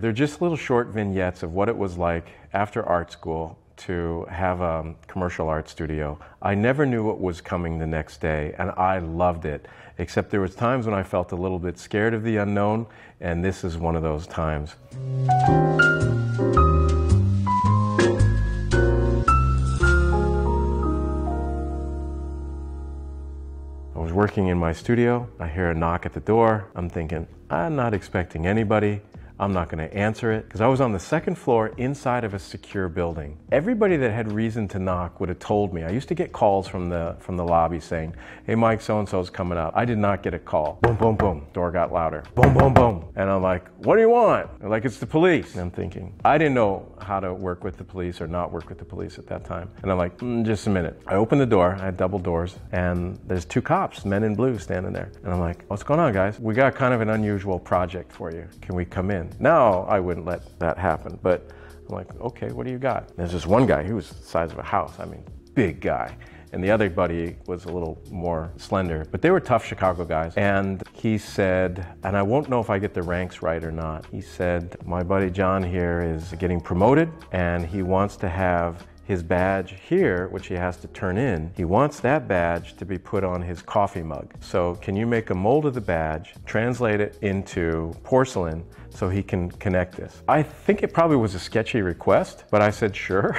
They're just little short vignettes of what it was like after art school to have a commercial art studio. I never knew what was coming the next day, and I loved it, except there was times when I felt a little bit scared of the unknown, and this is one of those times. I was working in my studio, I hear a knock at the door. I'm thinking, I'm not expecting anybody. I'm not going to answer it, because I was on the second floor inside of a secure building. Everybody that had reason to knock would have told me. I used to get calls from the lobby saying, hey Mike, so-and-so's coming up. I did not get a call. Boom, boom, boom. Door got louder. Boom, boom, boom. And I'm like, what do you want? They're like, it's the police. And I'm thinking, I didn't know how to work with the police or not work with the police at that time. And I'm like, just a minute. I opened the door. I had double doors, and there's two cops, men in blue, standing there. And I'm like, what's going on, guys? We got kind of an unusual project for you. Can we come in? Now I wouldn't let that happen, but I'm like, okay, what do you got? And there's this one guy who was the size of a house, I mean, big guy. And the other buddy was a little more slender, but they were tough Chicago guys. And he said, and I won't know if I get the ranks right or not, he said, my buddy John here is getting promoted and he wants to have his badge here, which he has to turn in, he wants that badge to be put on his coffee mug. So can you make a mold of the badge, translate it into porcelain so he can connect this? I think it probably was a sketchy request, but I said, sure,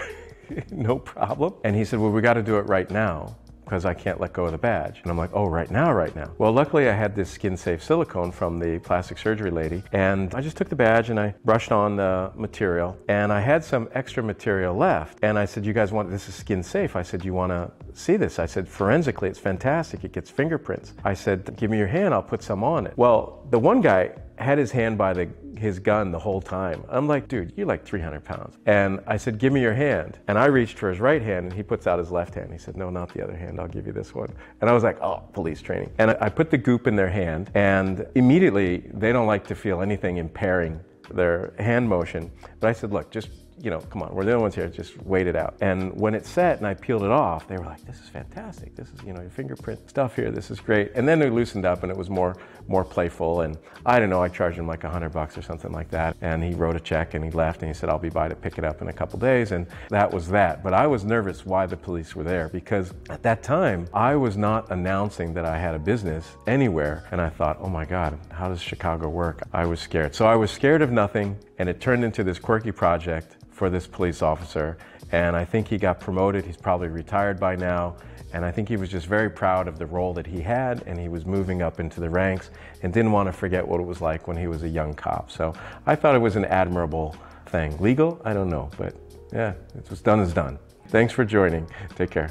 no problem. And he said, well, we got to do it right now, because I can't let go of the badge. And I'm like, oh, right now, right now. Well, luckily I had this skin safe silicone from the plastic surgery lady, and I just took the badge and I brushed on the material, and I had some extra material left. And I said, you guys want, this is skin safe. I said, you want to see this? I said, forensically, it's fantastic. It gets fingerprints. I said, give me your hand. I'll put some on it. Well, the one guy had his hand by his gun the whole time. I'm like, dude, you're like 300 pounds. And I said, give me your hand. And I reached for his right hand and he puts out his left hand. He said, no, not the other hand. I'll give you this one. And I was like, oh, police training. And I put the goop in their hand, and immediately they don't like to feel anything impairing their hand motion. But I said, look, just, you know, come on, we're the only ones here, just wait it out. And when it set and I peeled it off, they were like, this is fantastic. This is, you know, your fingerprint stuff here. This is great. And then it loosened up and it was more playful. And I don't know, I charged him like $100 or something like that. And he wrote a check and he left and he said, I'll be by to pick it up in a couple days. And that was that. But I was nervous why the police were there, because at that time I was not announcing that I had a business anywhere. And I thought, oh my God, how does Chicago work? I was scared. So I was scared of nothing. And it turned into this quirky project for this police officer. And I think he got promoted. He's probably retired by now. And I think he was just very proud of the role that he had, and he was moving up into the ranks and didn't want to forget what it was like when he was a young cop. So I thought it was an admirable thing. Legal? I don't know, but yeah, it's what's done is done. Thanks for joining. Take care.